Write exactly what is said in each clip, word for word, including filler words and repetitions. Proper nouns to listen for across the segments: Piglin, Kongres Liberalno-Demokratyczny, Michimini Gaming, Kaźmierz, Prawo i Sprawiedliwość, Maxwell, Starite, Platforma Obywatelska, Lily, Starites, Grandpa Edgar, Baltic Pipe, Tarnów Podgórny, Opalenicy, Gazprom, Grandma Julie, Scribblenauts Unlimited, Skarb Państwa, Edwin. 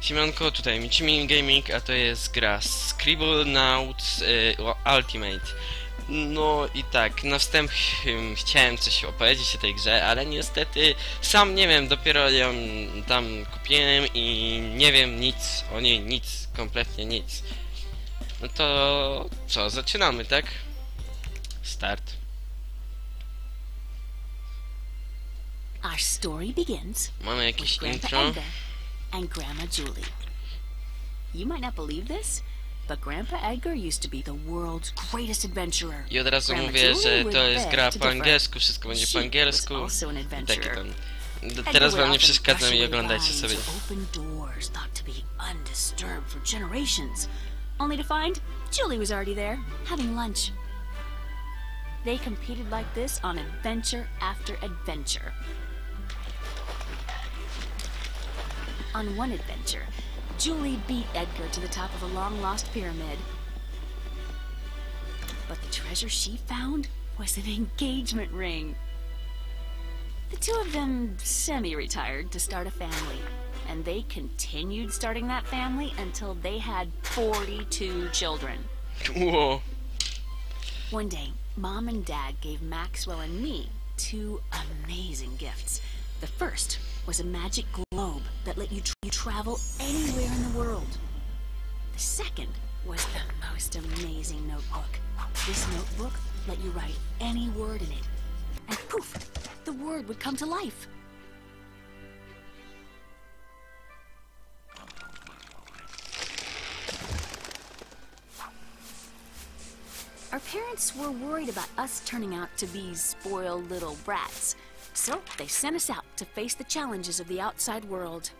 Siemanko, tutaj Michimini Gaming, a to jest gra Scribblenauts y, Ultimate. No i tak, na wstęp hm, chciałem coś opowiedzieć o tej grze, ale niestety sam nie wiem, dopiero ją tam kupiłem i nie wiem nic o niej, nic, kompletnie nic. No to co, zaczynamy, tak? Start. Our story begins Mamy jakieś intro. Edgar and Grandma Julie. You might not believe this, but Grandpa Edgar used to be the world's greatest adventurer. I od razu Grandma mówię, Julie że to jest gra po angielsku, wszystko będzie po angielsku. I takie tam. Do, teraz wam nie przeszkadzam i oglądajcie sobie. Only to find Julie was already there, having lunch. They competed like this on adventure after adventure. On one adventure, Julie beat Edgar to the top of a long-lost pyramid. But the treasure she found was an engagement ring. The two of them semi-retired to start a family, and they continued starting that family until they had forty-two children. Whoa. One day, Mom and Dad gave Maxwell and me two amazing gifts. The first was a magic globe that let you, tra you travel anywhere in the world. The second was the most amazing notebook. This notebook let you write any word in it, and poof, the word would come to life. Our parents were worried about us turning out to be spoiled little brats, so they sent us out to face the challenges of the outside world.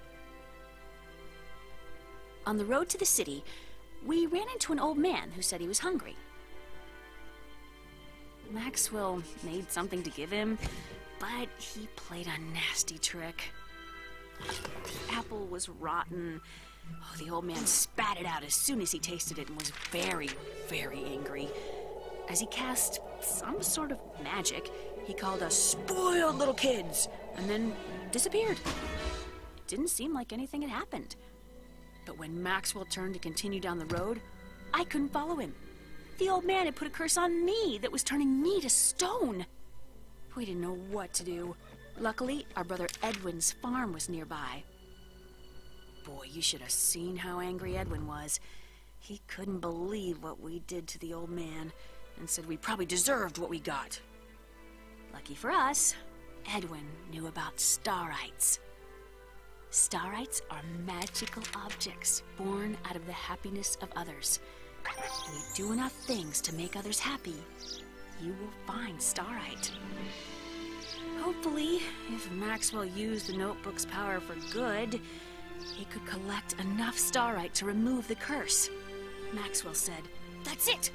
On the road to the city, we ran into an old man who said he was hungry. Maxwell made something to give him, but he played a nasty trick. The apple was rotten. Oh, the old man spat it out as soon as he tasted it and was very, very angry. As he cast some sort of magic, he called us spoiled little kids and then disappeared. It didn't seem like anything had happened. But when Maxwell turned to continue down the road, I couldn't follow him. The old man had put a curse on me that was turning me to stone. We didn't know what to do. Luckily, our brother Edwin's farm was nearby. Boy, you should have seen how angry Edwin was. He couldn't believe what we did to the old man and said we probably deserved what we got. Lucky for us, Edwin knew about Starites. Starites are magical objects born out of the happiness of others. When you do enough things to make others happy, you will find Starite. Hopefully, if Maxwell used the notebook's power for good, he could collect enough Starite to remove the curse. Maxwell said, "That's it!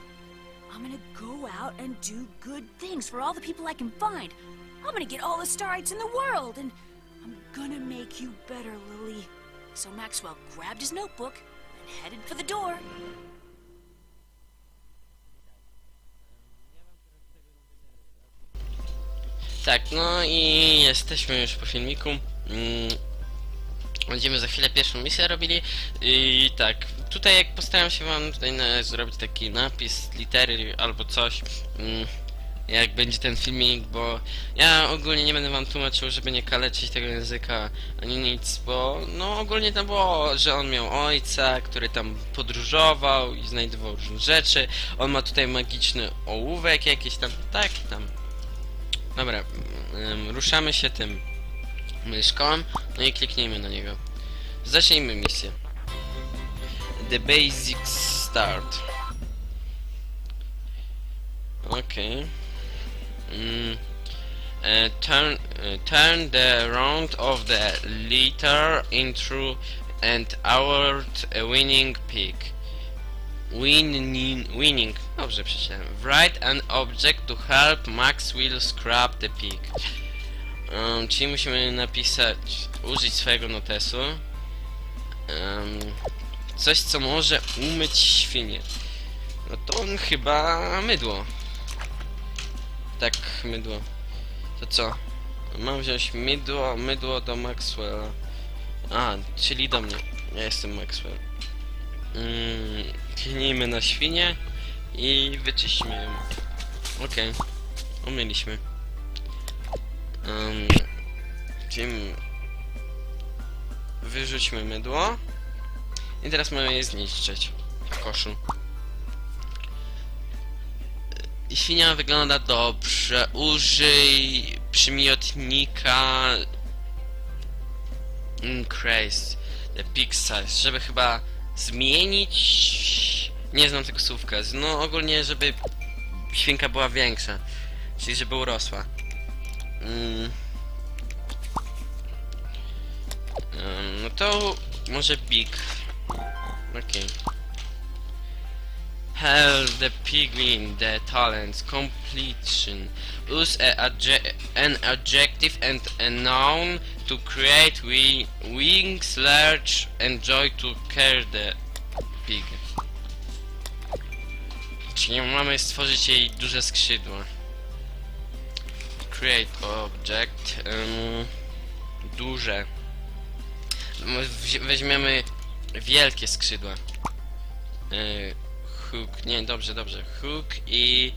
I'm gonna go out and do good things for all the people I can find. I'm gonna get all the Starites in the world, and I'm gonna make you better, Lily." So Maxwell grabbed his notebook and headed for the door. Tak, no i jesteśmy już po filmiku. Mm. Będziemy za chwilę pierwszą misję robili i tak, tutaj jak postaram się wam tutaj na, zrobić taki napis, litery albo coś, mm, jak będzie ten filmik, bo ja ogólnie nie będę wam tłumaczył, żeby nie kaleczyć tego języka ani nic, bo no ogólnie tam było, że on miał ojca, który tam podróżował i znajdował różne rzeczy, on ma tutaj magiczny ołówek jakiś tam, taki tam. Dobra, ym, ruszamy się tym myszką, no i kliknijmy na niego. Zacznijmy misję. The Basic Start. Okej. Okay. Mm. Uh, turn, uh, turn the round of the letter into an award-winning pig. Winning, winning. Dobrze przeczytałem. Write an object to help Maxwell scrap the pig. Um, czyli musimy napisać, użyć swojego notesu, um, coś co może umyć świnie. No to on chyba mydło. Tak, mydło. To co? Mam wziąć mydło, mydło do Maxwella. A, czyli do mnie. Ja jestem Maxwell. Mm, Cięgnijmy na świnie i wyczyśćmy ją. Okej, okay. Umieliśmy. Um, Czyli wyrzućmy mydło. I teraz mamy je zniszczyć w koszu. Świnia wygląda dobrze. Użyj przymiotnika Increase the Pig Size, żeby chyba zmienić... Nie znam tego słówka. No ogólnie, żeby świnka była większa. Czyli żeby urosła. Mm. No to może Big. Okej. Okay. Help the piglin, the talents, completion. Use a adje an adjective and a noun to create wi wings large and joy to care the pig. Czyli mamy stworzyć jej duże skrzydła. Create object. Um, duże. Weźmiemy wielkie skrzydła. Yy, hook, nie, dobrze, dobrze. Hook i...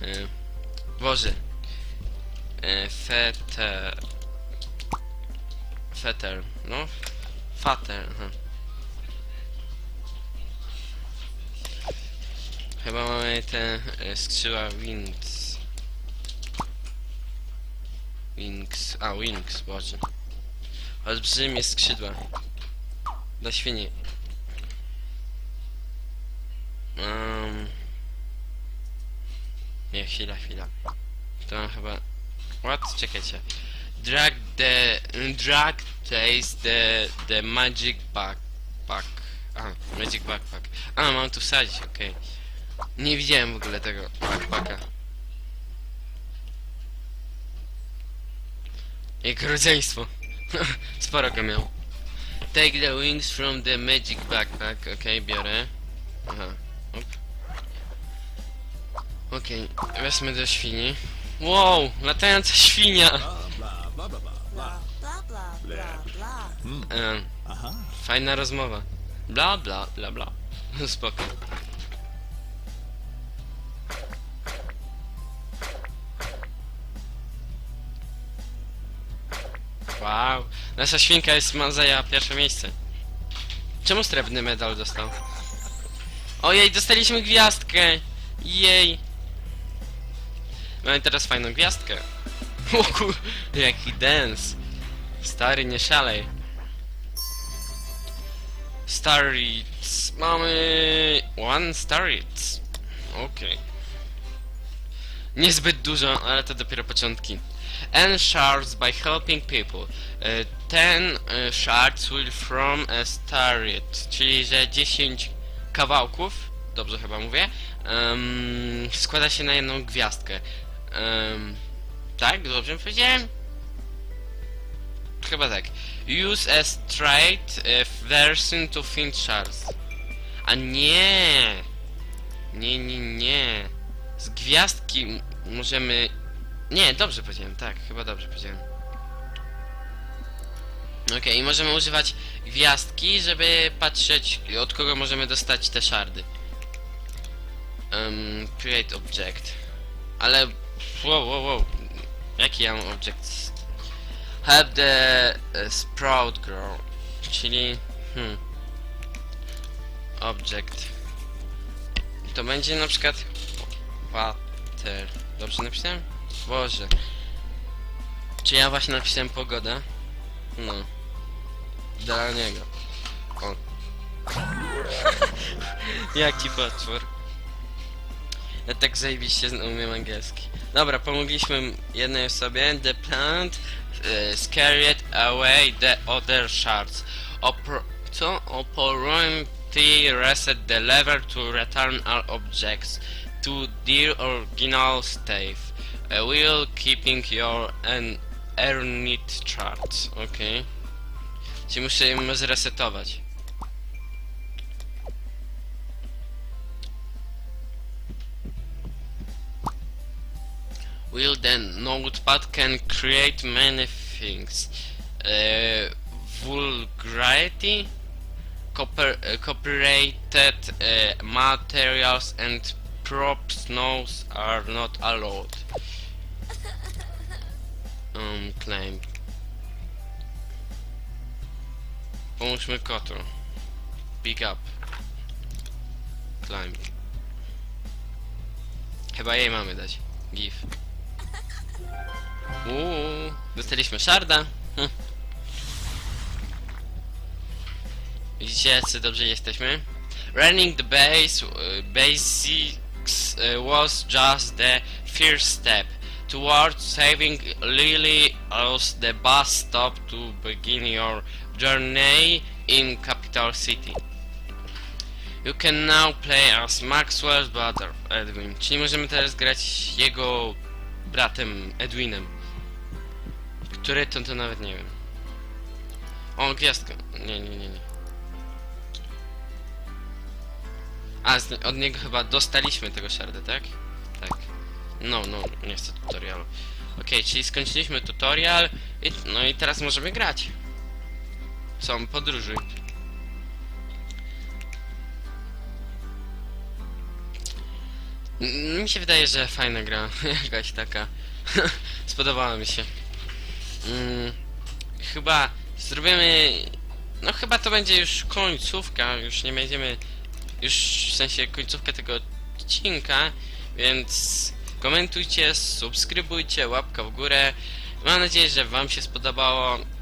Yy, Boże. Yy, fetter. Fetter, no. Fater, aha. Chyba mamy te yy, skrzydła wings. Wings, a wings, Boże. Olbrzymie skrzydła. Dla świni. Um. Nie, chwila, chwila. To mam chyba... What? Czekajcie. Drag the... Drag taste the... The magic backpack. A, magic backpack. A, mam tu wsadzić, okej. Okay. Nie widziałem w ogóle tego backpacka. Jego rodzeństwo. Sporo go miał. Take the wings from the magic backpack. Okej, okay, biorę. Aha. Okej, okay, wezmę do świni. Wow, latająca świnia! Hmm. Fajna rozmowa. Bla bla bla bla. Spoko. Wow, nasza świnka jest ma zajęła pierwsze miejsce. Czemu srebrny medal dostał? Ojej, dostaliśmy gwiazdkę! Jej! Mamy teraz fajną gwiazdkę. Uhu, jaki dance! Stary, nie szalej. Starites. Mamy... One Starites. Okej. Okay. Niezbyt dużo, ale to dopiero początki. And shards by helping people. Uh, ten uh, shards will from a starite. Czyli, że dziesięć kawałków, dobrze chyba mówię, um, składa się na jedną gwiazdkę. Um, tak? Dobrze powiedziałem? Chyba tak. Use a straight uh, version to find shards. A nie! Nie, nie, nie. Z gwiazdki możemy... Nie, dobrze powiedziałem, tak, chyba dobrze powiedziałem. Okej, okay, i możemy używać gwiazdki, żeby patrzeć, od kogo możemy dostać te szardy. Um, create object. Ale... Wow, wow, wow. Jaki ja mam object? Help the uh, sprout grow. Czyli... Hmm. Object. To będzie na przykład... Water. Dobrze napisałem? Boże. Czy ja właśnie napisałem pogodę? No. Dla niego. O. Jaki potwór. Ja tak zajebiście umiem angielski. Dobra, pomogliśmy jednej osobie. The plant uh, scared away the other shards. Opor... Co? Opportunity reset the lever to return all objects to their original state. Uh, will keeping your and earned charts. Okej. Okay. Czyli muszę ją zresetować. Will then notepad can create many things. Uh, vulgarity copyrighted uh, materials and props notes are not allowed. Um, claim. Pomóżmy kotu. Pick up. Climb. Chyba jej mamy dać. Give. Uuu, dostaliśmy szarda. Hm. Widzicie, co dobrze jesteśmy? Running the base, uh, basics uh, was just the first step towards saving Lily as the bus stop to begin your journey in capital city. You can now play as Maxwell's brother Edwin. Czyli możemy teraz grać jego bratem Edwinem. Który to, to nawet nie wiem. O, gwiazdka. Nie, nie, nie, nie. A, z, od niego chyba dostaliśmy tego sharda, tak? Tak. No, no, nie chcę tutorialu. Okej, okay, czyli skończyliśmy tutorial i, no i teraz możemy grać. Są podróży. Mi się wydaje, że fajna gra, jakaś taka. Spodobała mi się. Hmm, chyba zrobimy... No chyba to będzie już końcówka, już nie będziemy... Już w sensie końcówka tego odcinka, więc komentujcie, subskrybujcie, łapka w górę. Mam nadzieję, że wam się spodobało.